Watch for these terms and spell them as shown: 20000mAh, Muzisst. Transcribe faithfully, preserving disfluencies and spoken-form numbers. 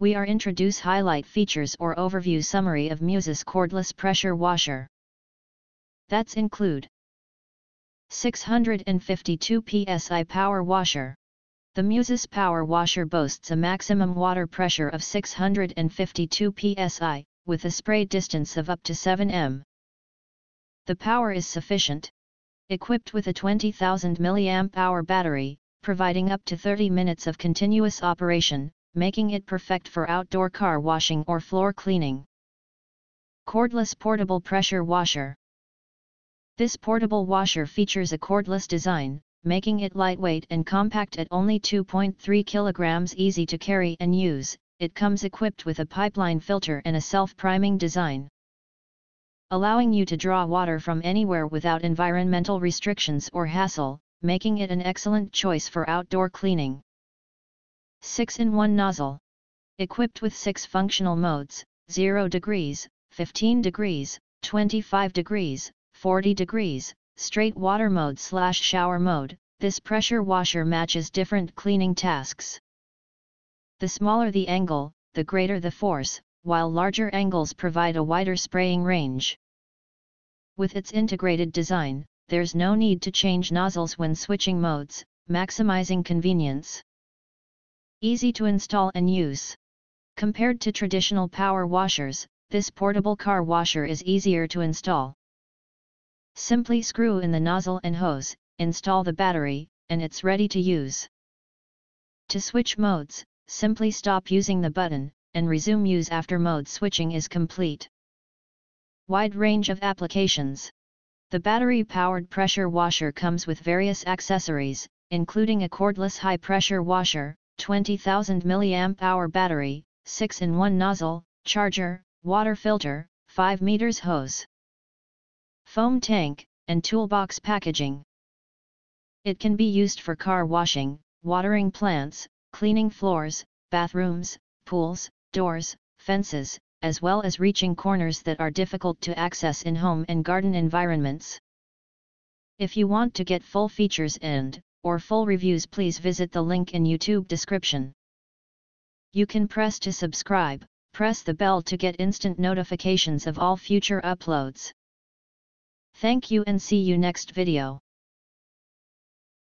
We are introduce highlight features or overview summary of Muzisst cordless pressure washer. That's include six hundred fifty-two P S I power washer. The Muzisst power washer boasts a maximum water pressure of six hundred fifty-two P S I, with a spray distance of up to seven meters. The power is sufficient. Equipped with a twenty thousand milliamp hour battery, providing up to thirty minutes of continuous operation, making it perfect for outdoor car washing or floor cleaning. Cordless portable pressure washer. This portable washer features a cordless design, making it lightweight and compact at only two point three kilograms, easy to carry and use. It comes equipped with a pipeline filter and a self-priming design, allowing you to draw water from anywhere without environmental restrictions or hassle, making it an excellent choice for outdoor cleaning. six in one nozzle. Equipped with six functional modes, zero degrees, fifteen degrees, twenty-five degrees, forty degrees, straight water mode slash shower mode, this pressure washer matches different cleaning tasks. The smaller the angle, the greater the force, while larger angles provide a wider spraying range. With its integrated design, there's no need to change nozzles when switching modes, maximizing convenience. Easy to install and use. Compared to traditional power washers, this portable car washer is easier to install. Simply screw in the nozzle and hose, install the battery, and it's ready to use. To switch modes, simply stop using the button, and resume use after mode switching is complete. Wide range of applications. The battery-powered pressure washer comes with various accessories, including a cordless high-pressure washer, twenty thousand milliamp hour battery, six in one nozzle, charger, water filter, five meters hose, foam tank, and toolbox packaging. It can be used for car washing, watering plants, cleaning floors, bathrooms, pools, doors, fences, as well as reaching corners that are difficult to access in home and garden environments. If you want to get full features and or full reviews, please visit the link in YouTube description. You can press to subscribe, press the bell to get instant notifications of all future uploads. Thank you and see you next video.